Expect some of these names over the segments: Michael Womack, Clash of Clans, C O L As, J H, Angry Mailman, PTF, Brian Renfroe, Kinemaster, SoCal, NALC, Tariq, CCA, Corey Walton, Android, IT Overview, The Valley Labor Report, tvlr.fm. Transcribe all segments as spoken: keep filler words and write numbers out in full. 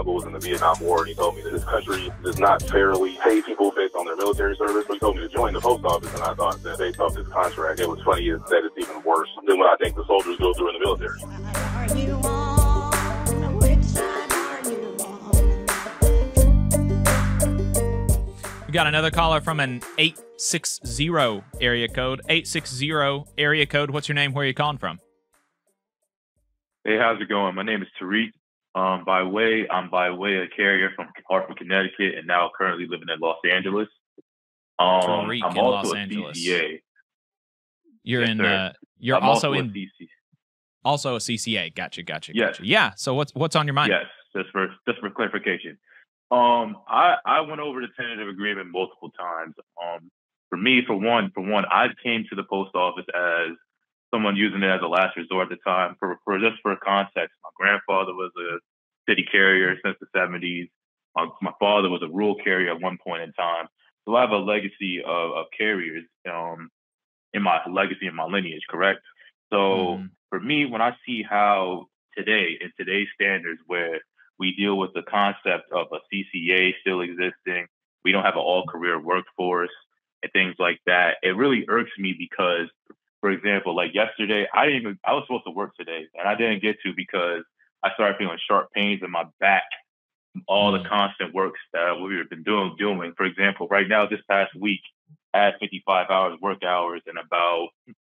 goggles in the Vietnam War, and he told me that this country does not fairly pay people based on their military service. But he told me to join the post office, and I thought that based off this contract, it was funny is that it's even worse than what I think the soldiers go through in the military. Are you on? Which side are you on? We got another caller from an eight six zero area code. eight six zero area code. What's your name? Where are you calling from? Hey, how's it going? My name is Tariq. Um, by way, I'm by way a carrier from Hartford, Connecticut, and now currently living in Los Angeles. Um, Tariq I'm in also Los a Angeles. C C A. You're yes, in. Uh, you're I'm also, also in. C C A. Also a C C A. Gotcha. Gotcha. Yes. Gotcha. Yeah. So what's what's on your mind? Yes. Just for just for clarification, um, I I went over the tentative agreement multiple times. Um, for me, for one, for one, I came to the post office as someone using it as a last resort at the time. For, for just for context, my grandfather was a city carrier since the seventies. My, my father was a rural carrier at one point in time. So I have a legacy of, of carriers um, in my legacy and my lineage, correct? So mm-hmm. for me, when I see how today, in today's standards, where we deal with the concept of a C C A still existing, we don't have an all-career workforce and things like that, it really irks me because, for example, like yesterday, I didn't even, I was supposed to work today and I didn't get to because I started feeling sharp pains in my back from all the constant works that we've been doing, doing. For example, right now, this past week, I had fifty-five hours work hours and about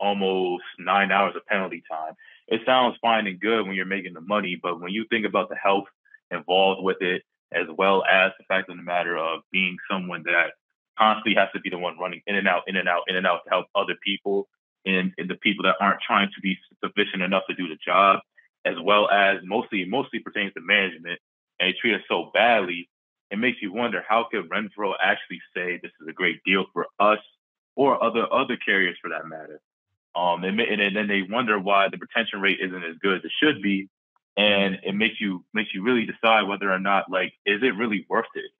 almost nine hours of penalty time. It sounds fine and good when you're making the money, but when you think about the health involved with it, as well as the fact of the matter of being someone that constantly has to be the one running in and out, in and out, in and out to help other people, And, and the people that aren't trying to be sufficient enough to do the job, as well as mostly mostly pertains to management, and they treat us so badly, it makes you wonder, how could Renfroe actually say this is a great deal for us or other other carriers for that matter? Um, and, and then they wonder why the retention rate isn't as good as it should be, and it makes you makes you really decide whether or not, like, is it really worth it?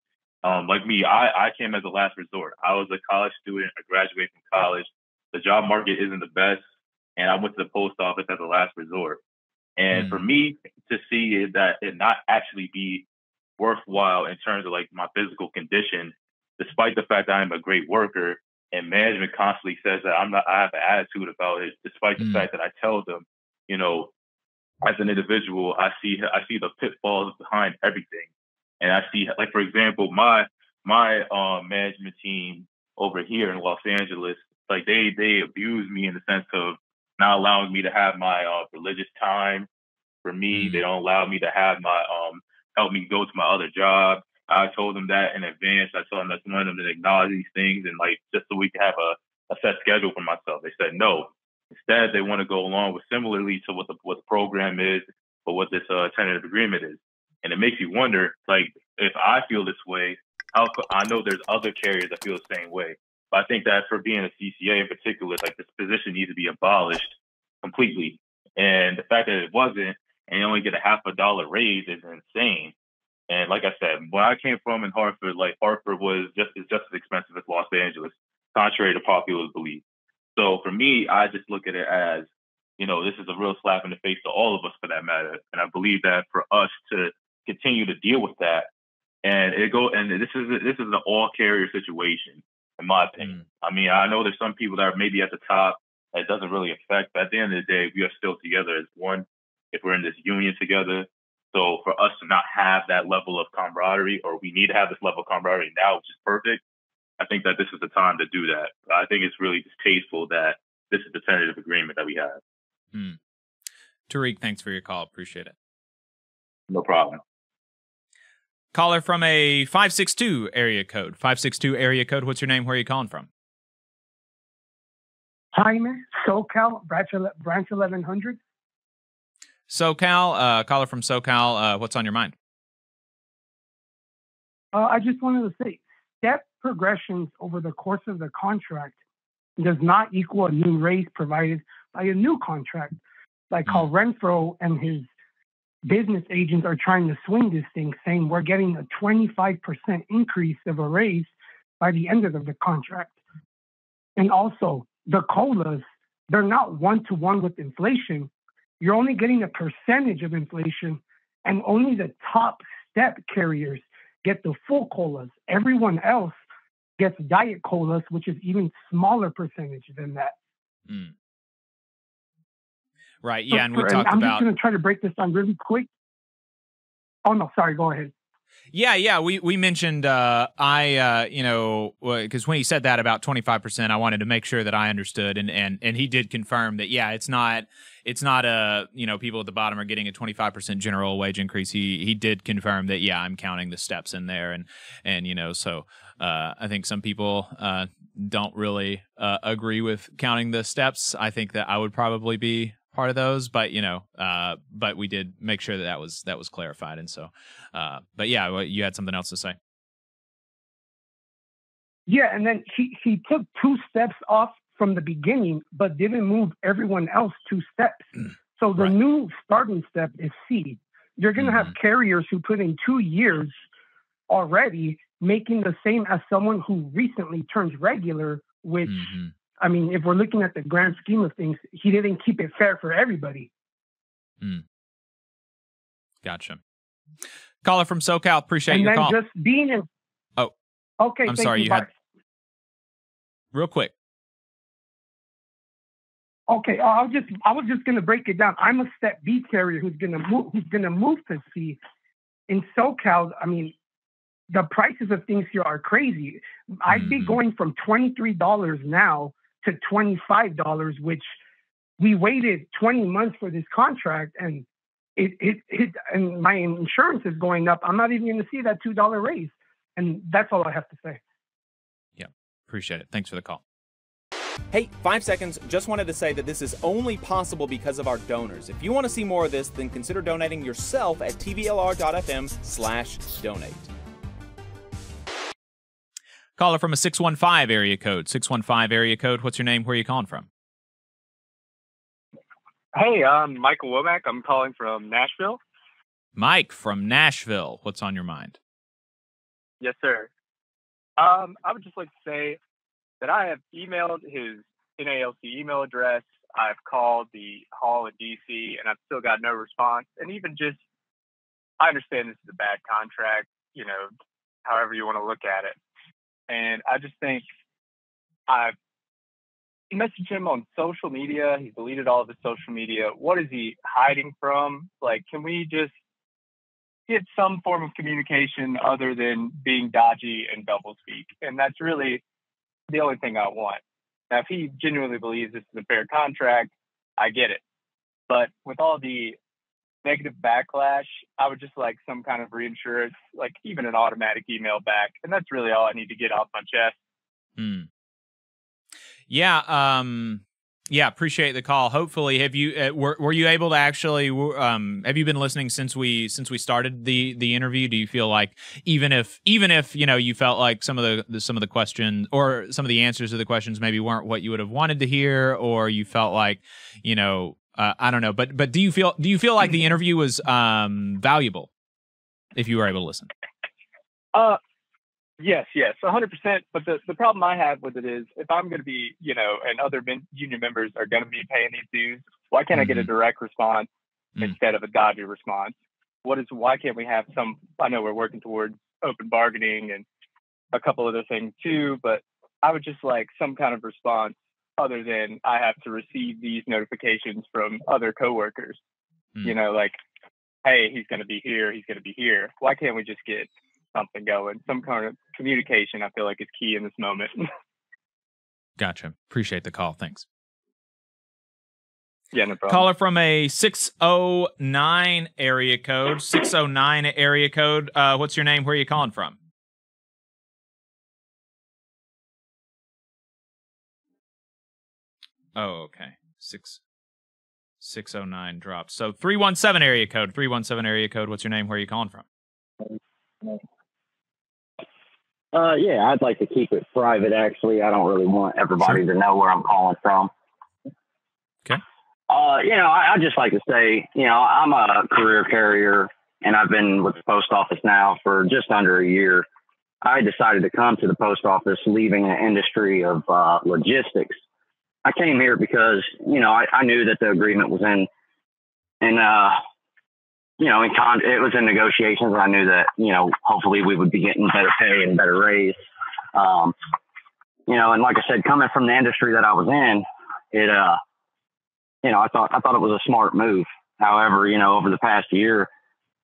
Um, like me, I, I came as a last resort. I was a college student. I graduated from college. The job market isn't the best, and I went to the post office as a last resort. And mm. for me to see is that it not actually be worthwhile in terms of, like, my physical condition, despite the fact that I'm a great worker, and management constantly says that I'm not. I have an attitude about it, despite the mm. fact that I tell them, you know, as an individual, I see I see the pitfalls behind everything, and I see, like, for example, my my uh, management team over here in Los Angeles. Like they they abuse me in the sense of not allowing me to have my uh, religious time for me. Mm-hmm. They don't allow me to have my um help me go to my other job. I told them that in advance. I told them that's one of them to acknowledge these things and, like, just so we could have a, a set schedule for myself. They said no. Instead, they want to go along with similarly to what the what the program is or what this uh, tentative agreement is, and it makes you wonder, like, if I feel this way, how I know there's other carriers that feel the same way. I think that for being a C C A in particular, like, this position needs to be abolished completely. And the fact that it wasn't, and you only get a half a dollar raise is insane. And like I said, where I came from in Hartford, like, Hartford was just is just as expensive as Los Angeles, contrary to popular belief. So for me, I just look at it as, you know, this is a real slap in the face to all of us for that matter. And I believe that for us to continue to deal with that, and it go and this is this is an all carrier situation. In my opinion, I mean, I know there's some people that are maybe at the top that it doesn't really affect, but at the end of the day, we are still together as one if we're in this union together. So for us to not have that level of camaraderie, or we need to have this level of camaraderie now, which is perfect, I think that this is the time to do that. I think it's really distasteful that this is the tentative agreement that we have. Mm. Tariq, thanks for your call. Appreciate it. No problem. Caller from a five six two area code. five six two area code. What's your name? Where are you calling from? Jaime, SoCal, branch eleven hundred. SoCal, uh, caller from SoCal. Uh, what's on your mind? Uh, I just wanted to say, step progressions over the course of the contract does not equal a new raise provided by a new contract, like how Renfroe and his business agents are trying to swing this thing, saying we're getting a twenty-five percent increase of a raise by the end of the contract. And also, the C O L As, they're not one-to-one with inflation. You're only getting a percentage of inflation, and only the top step carriers get the full C O L As. Everyone else gets diet C O L As, which is even smaller percentage than that. Mm. Right. Yeah. So, and we talked I'm about. I'm just going to try to break this down really quick. Oh, no. Sorry. Go ahead. Yeah, yeah, we we mentioned uh, I, uh, you know, because when he said that about twenty-five percent, I wanted to make sure that I understood, and and and he did confirm that. Yeah, it's not it's not a you know people at the bottom are getting a twenty-five percent general wage increase. He he did confirm that. Yeah, I'm counting the steps in there, and and you know so uh, I think some people uh, don't really uh, agree with counting the steps. I think that I would probably be part of those, but you know, uh, but we did make sure that that was that was clarified, and so, uh, but yeah, you had something else to say. Yeah, and then he he took two steps off from the beginning, but didn't move everyone else two steps. So the right. new starting step is C. You're going to mm-hmm. have carriers who put in two years already, making the same as someone who recently turned regular, which. Mm-hmm. I mean, if we're looking at the grand scheme of things, he didn't keep it fair for everybody. Mm. Gotcha. Caller from SoCal, appreciate and your call. And then just being in... Oh. Okay, I'm sorry, you, you had... Real quick. Okay, I'll just, I was just going to break it down. I'm a step B carrier who's going to move, who's going to move to C. In SoCal, I mean... the prices of things here are crazy. I'd be going from twenty-three dollars now to twenty-five dollars, which we waited twenty months for this contract, and it, it, it and my insurance is going up. I'm not even going to see that two dollar raise. And that's all I have to say. Yeah. Appreciate it. Thanks for the call. Hey, five seconds. Just wanted to say that this is only possible because of our donors. If you want to see more of this, then consider donating yourself at t v l r dot f m slash donate. Caller from a six one five area code. six one five area code. What's your name? Where are you calling from? Hey, I'm Michael Womack. I'm calling from Nashville. Mike from Nashville. What's on your mind? Yes, sir. Um, I would just like to say that I have emailed his N A L C email address. I've called the hall in D C, and I've still got no response. And even just, I understand this is a bad contract, you know, however you want to look at it. And I just think I've messaged him on social media. He's deleted all of his social media. What is he hiding from? Like, can we just get some form of communication other than being dodgy and double speak? And that's really the only thing I want. Now, if he genuinely believes this is a fair contract, I get it. But with all the negative backlash, I would just like some kind of reinsurance, like even an automatic email back. And that's really all I need to get off my chest. Mm. Yeah. Um, yeah. Appreciate the call. Hopefully, have you, uh, were, were you able to actually, um, have you been listening since we, since we started the, the interview? Do you feel like even if, even if, you know, you felt like some of the, the some of the questions or some of the answers to the questions maybe weren't what you would have wanted to hear, or you felt like, you know, Uh, I don't know, but but do you feel do you feel like the interview was um, valuable if you were able to listen? Uh, yes, yes, a hundred percent. But the the problem I have with it is if I'm going to be, you know, and other men, union members are going to be paying these dues, why can't mm-hmm. I get a direct response mm-hmm. instead of a dodgy response? What is why can't we have some? I know we're working towards open bargaining and a couple other things too, but I would just like some kind of response. Other than I have to receive these notifications from other coworkers, mm. you know, like, hey, he's going to be here. He's going to be here. Why can't we just get something going? Some kind of communication, I feel like, is key in this moment. Gotcha. Appreciate the call. Thanks. Yeah, no problem. Caller from a six oh nine area code, six oh nine area code. Uh, what's your name? Where are you calling from? Oh, okay. Six, six oh nine drops. So three one seven area code. Three one seven area code. What's your name? Where are you calling from? Uh, yeah, I'd like to keep it private. Actually, I don't really want everybody sure. to know where I'm calling from. Okay. Uh, you know, I, I just like to say, you know, I'm a career carrier, and I've been with the post office now for just under a year. I decided to come to the post office, leaving the industry of uh, logistics. I came here because, you know, I, I knew that the agreement was in, in, uh, you know, in con- it was in negotiations. And I knew that, you know, hopefully we would be getting better pay and better raise. Um, you know, and like I said, coming from the industry that I was in, it, uh, you know, I thought, I thought it was a smart move. However, you know, over the past year,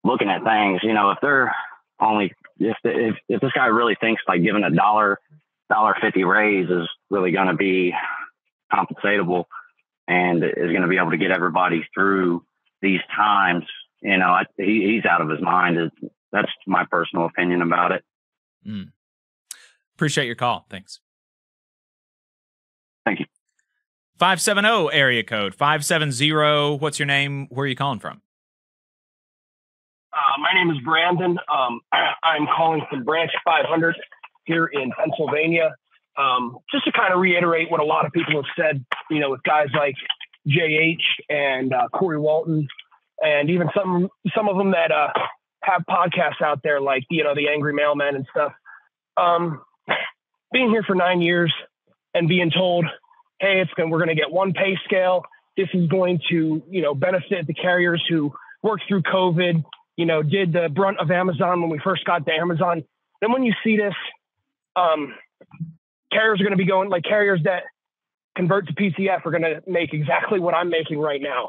looking at things, you know, if they're only, if, if, if this guy really thinks like giving a dollar, dollar fifty raise is really going to be compensatable and is going to be able to get everybody through these times, you know, I, he, he's out of his mind. It's, that's my personal opinion about it. Mm. Appreciate your call. Thanks. Thank you. five seven zero area code five seven zero. What's your name? Where are you calling from? Uh, my name is Brandon. Um, I, I'm calling from Branch five hundred here in Pennsylvania. Um, just to kind of reiterate what a lot of people have said, you know, with guys like J H and uh, Corey Walton, and even some some of them that uh, have podcasts out there, like, you know, the Angry Mailman and stuff. Um, being here for nine years and being told, hey, it's going, we're going to get one pay scale. This is going to, you know, benefit the carriers who worked through COVID, you know, did the brunt of Amazon when we first got to Amazon. Then when you see this, um, carriers are going to be going, like carriers that convert to P T F are going to make exactly what I'm making right now.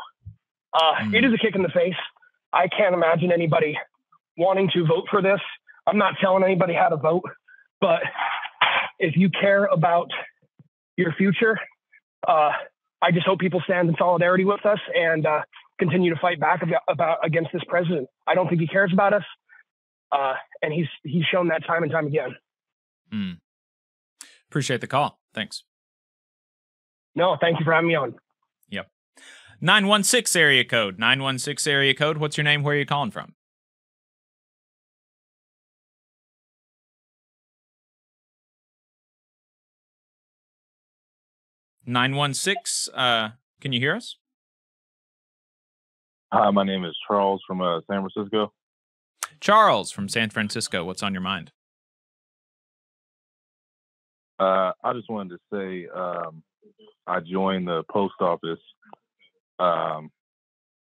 Uh, mm. It is a kick in the face. I can't imagine anybody wanting to vote for this. I'm not telling anybody how to vote, but if you care about your future, uh, I just hope people stand in solidarity with us and uh, continue to fight back about, about against this president. I don't think he cares about us, uh, and he's he's shown that time and time again. Mm. Appreciate the call. Thanks. No, thank you for having me on. Yep. nine one six area code. nine one six area code. What's your name? Where are you calling from? nine one six, uh, can you hear us? Hi, my name is Charles from uh, San Francisco. Charles from San Francisco, what's on your mind? Uh, I just wanted to say um, I joined the post office. Um,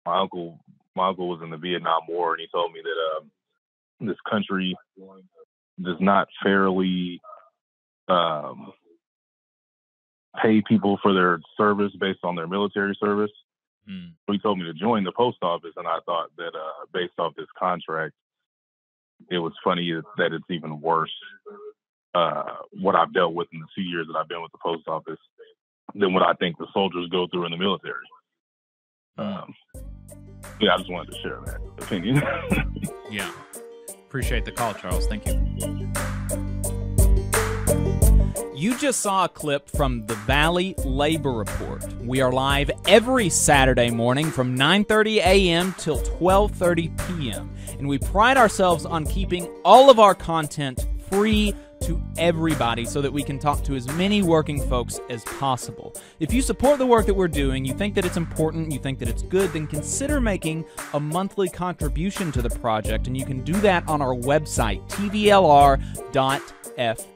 my uncle, my uncle was in the Vietnam War, and he told me that um, this country does not fairly um, pay people for their service based on their military service. Mm. He told me to join the post office, and I thought that uh, based off this contract, it was funny that it's even worse uh, what I've dealt with in the two years that I've been with the post office than what I think the soldiers go through in the military. Um, yeah, I just wanted to share that opinion. Yeah. Appreciate the call, Charles. Thank you. You just saw a clip from The Valley Labor Report. We are live every Saturday morning from nine thirty a m till twelve thirty p m And we pride ourselves on keeping all of our content free to everybody so that we can talk to as many working folks as possible. If you support the work that we're doing, you think that it's important, you think that it's good, then consider making a monthly contribution to the project. And you can do that on our website, t v l r dot f m.